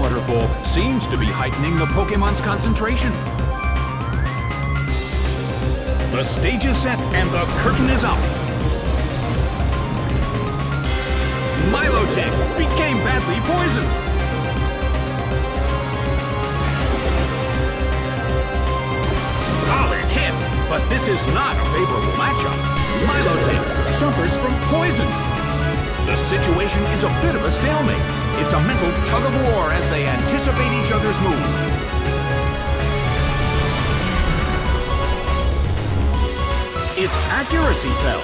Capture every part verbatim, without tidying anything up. Waterfall seems to be heightening the Pokemon's concentration. The stage is set and the curtain is up. Milotic became badly poisoned. Solid hit, but this is not a favorable matchup. Milotic suffers from poison. The situation is a bit of a stalemate. It's a mental tug-of-war as they anticipate each other's move. Its accuracy fell.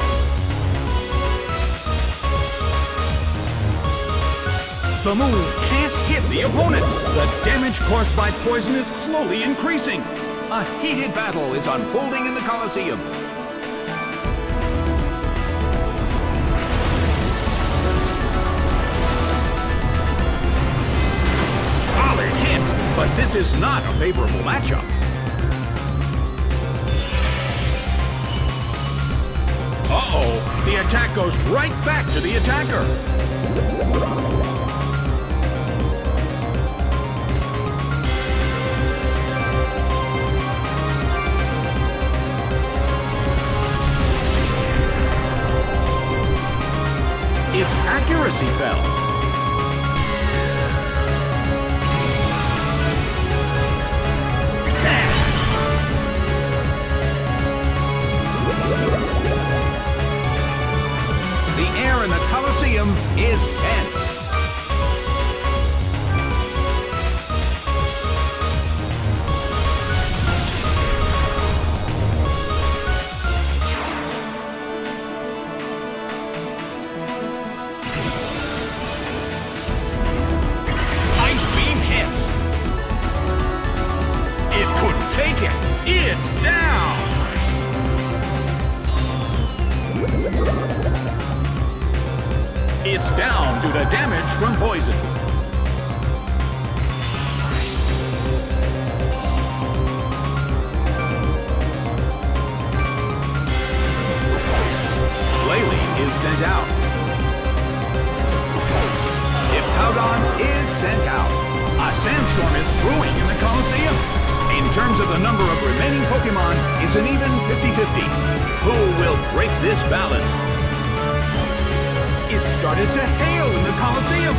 The move can't hit the opponent. The damage caused by poison is slowly increasing. A heated battle is unfolding in the Colosseum. But this is not a favorable matchup. Uh-oh, the attack goes right back to the attacker. Its accuracy fell. And the Colosseum is tense. Ice beam hits. It couldn't take it. It's down. It's down due to damage from poison. Glalie is sent out. Hippowdon is sent out. A sandstorm is brewing in the Colosseum. In terms of the number of remaining Pokemon, it's an even fifty fifty. Who will break this balance? It started to hail in the Colosseum.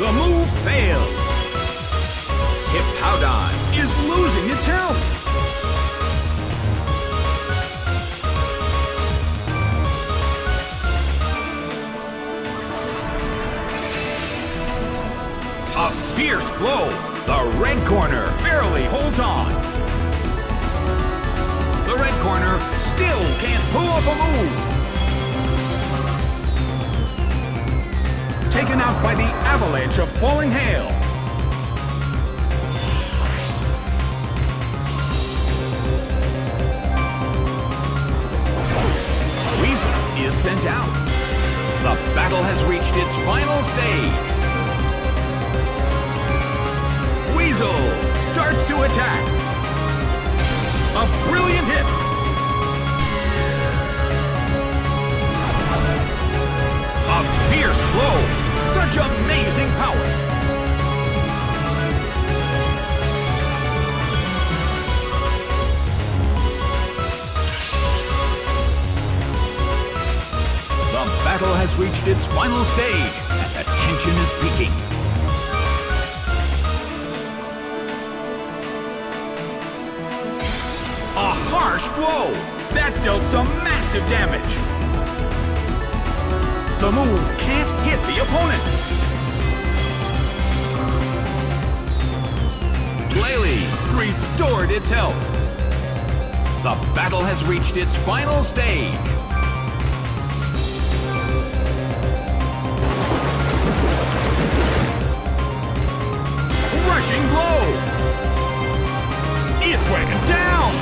The move failed. Hippowdon is losing its health. A fierce blow. The red corner barely holds on. The red corner still can't pull off a move. Taken out by the avalanche of falling hail. Buizel is sent out. The battle has reached its final stage. Buizel starts to attack. A brilliant hit! A fierce blow! Such amazing power! The battle has reached its final stage, and the tension is peaking. A harsh blow! That dealt some massive damage! The move can't hit the opponent! Glalie restored its health! The battle has reached its final stage. Rushing blow! It went down!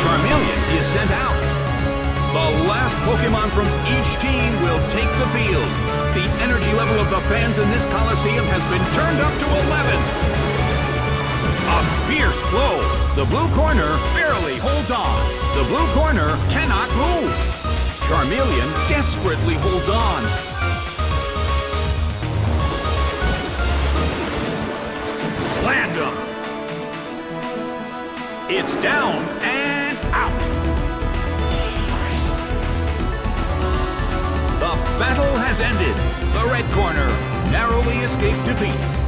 Charmeleon is sent out. The last Pokemon from each team will take the field. The energy level of the fans in this Colosseum has been turned up to eleven. A fierce blow. The blue corner barely holds on. The blue corner cannot move. Charmeleon desperately holds on. Slammed him. It's down and out. The battle has ended. The red corner narrowly escaped defeat.